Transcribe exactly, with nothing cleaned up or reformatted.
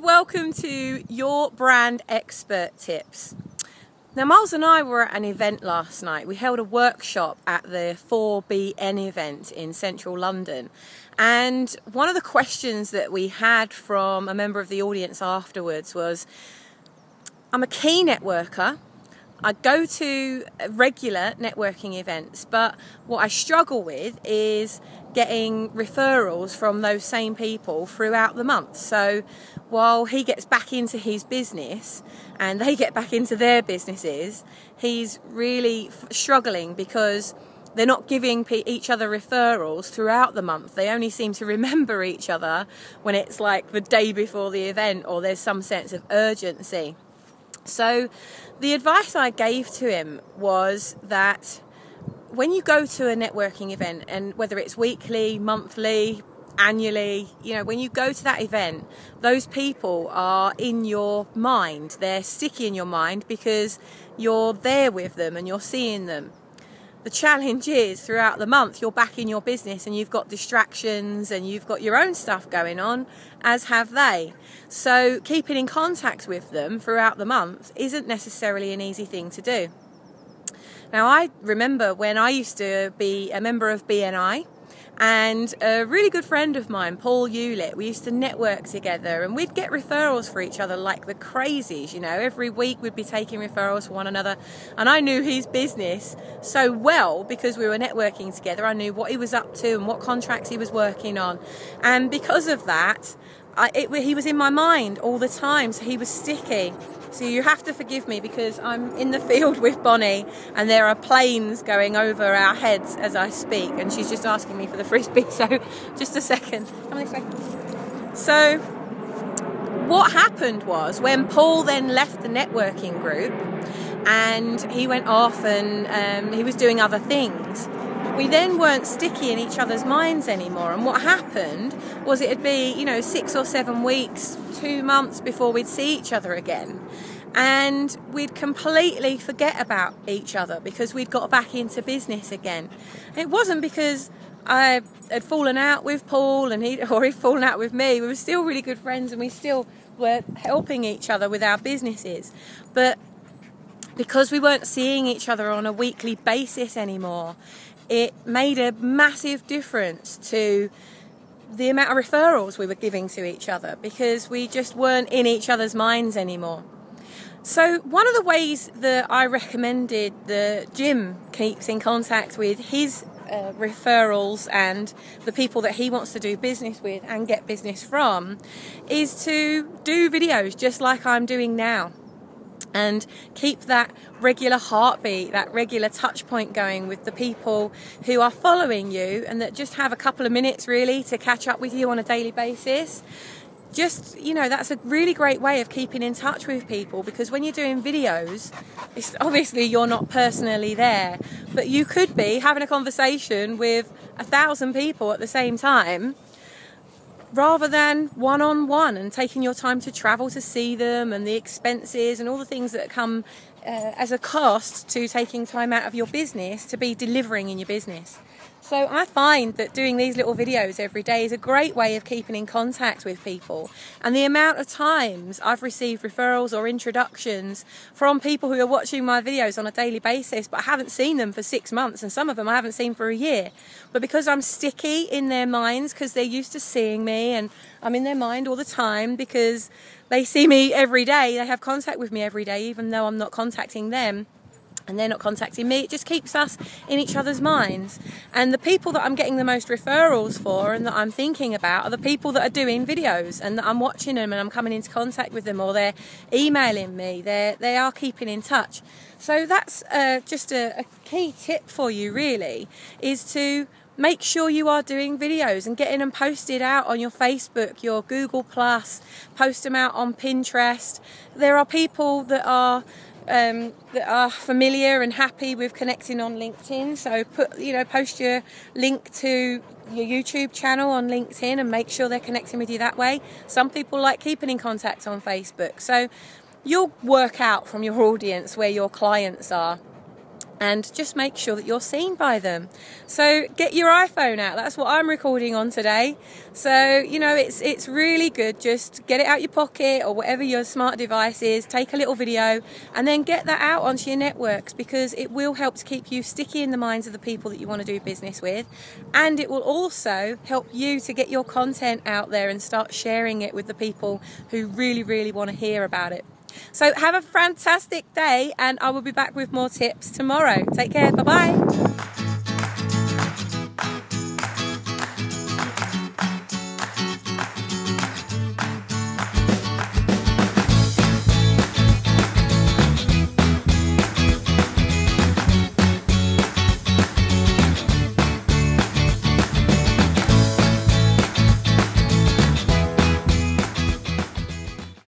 and welcome to Your Brand Expert Tips. Now, Miles and I were at an event last night. We held a workshop at the four B N event in central London. And one of the questions that we had from a member of the audience afterwards was, I'm a key networker. I go to regular networking events, but what I struggle with is getting referrals from those same people throughout the month. So while he gets back into his business and they get back into their businesses, he's really struggling because they're not giving each other referrals throughout the month. They only seem to remember each other when it's like the day before the event or there's some sense of urgency. So the advice I gave to him was that when you go to a networking event, and whether it's weekly, monthly, annually, you know, when you go to that event, those people are in your mind. They're sticky in your mind because you're there with them and you're seeing them. The challenge is throughout the month you're back in your business and you've got distractions and you've got your own stuff going on, as have they. So keeping in contact with them throughout the month isn't necessarily an easy thing to do. Now, I remember when I used to be a member of B N I, and a really good friend of mine, Paul Hewlett, we used to network together and we'd get referrals for each other like the crazies, you know. Every week we'd be taking referrals for one another, and I knew his business so well because we were networking together. I knew what he was up to and what contracts he was working on, and because of that, I, it, he was in my mind all the time, so he was sticky. So you have to forgive me because I'm in the field with Bonnie and there are planes going over our heads as I speak, and she's just asking me for the frisbee, so just a second. Come this way. So what happened was, when Paul then left the networking group and he went off and um, he was doing other things, we then weren't sticky in each other's minds anymore. And what happened was, it'd be, you know, six or seven weeks, two months before we'd see each other again. And we'd completely forget about each other because we'd got back into business again. And it wasn't because I had fallen out with Paul and he, or he'd fallen out with me. We were still really good friends and we still were helping each other with our businesses. But because we weren't seeing each other on a weekly basis anymore, it made a massive difference to the amount of referrals we were giving to each other because we just weren't in each other's minds anymore. So one of the ways that I recommended that Jim keeps in contact with his uh, referrals and the people that he wants to do business with and get business from is to do videos just like I'm doing now, and keep that regular heartbeat, that regular touch point going with the people who are following you and that just have a couple of minutes really to catch up with you on a daily basis. Just, you know, that's a really great way of keeping in touch with people, because when you're doing videos, it's obviously you're not personally there, but you could be having a conversation with a thousand people at the same time, rather than one-on-one, and taking your time to travel to see them and the expenses and all the things that come uh, as a cost to taking time out of your business to be delivering in your business. So I find that doing these little videos every day is a great way of keeping in contact with people. And the amount of times I've received referrals or introductions from people who are watching my videos on a daily basis, but I haven't seen them for six months, and some of them I haven't seen for a year. But because I'm sticky in their minds, because they're used to seeing me and I'm in their mind all the time because they see me every day, they have contact with me every day, even though I'm not contacting them and they're not contacting me. It just keeps us in each other's minds. And the people that I'm getting the most referrals for and that I'm thinking about are the people that are doing videos and that I'm watching them and I'm coming into contact with them, or they're emailing me, they're, they are keeping in touch. So that's uh, just a, a key tip for you really, is to make sure you are doing videos and getting them posted out on your Facebook, your Google plus, post them out on Pinterest. There are people that are Um, that are familiar and happy with connecting on LinkedIn, so put you know post your link to your YouTube channel on LinkedIn and make sure they're connecting with you that way. Some people like keeping in contact on Facebook, so you'll work out from your audience where your clients are. and just make sure that you're seen by them. So get your iPhone out. That's what I'm recording on today. So, you know, it's it's really good. Just get it out your pocket or whatever your smart device is. Take a little video and then get that out onto your networks, because it will help to keep you sticky in the minds of the people that you want to do business with. And it will also help you to get your content out there and start sharing it with the people who really, really want to hear about it. So have a fantastic day, and I will be back with more tips tomorrow. Take care. Bye-bye.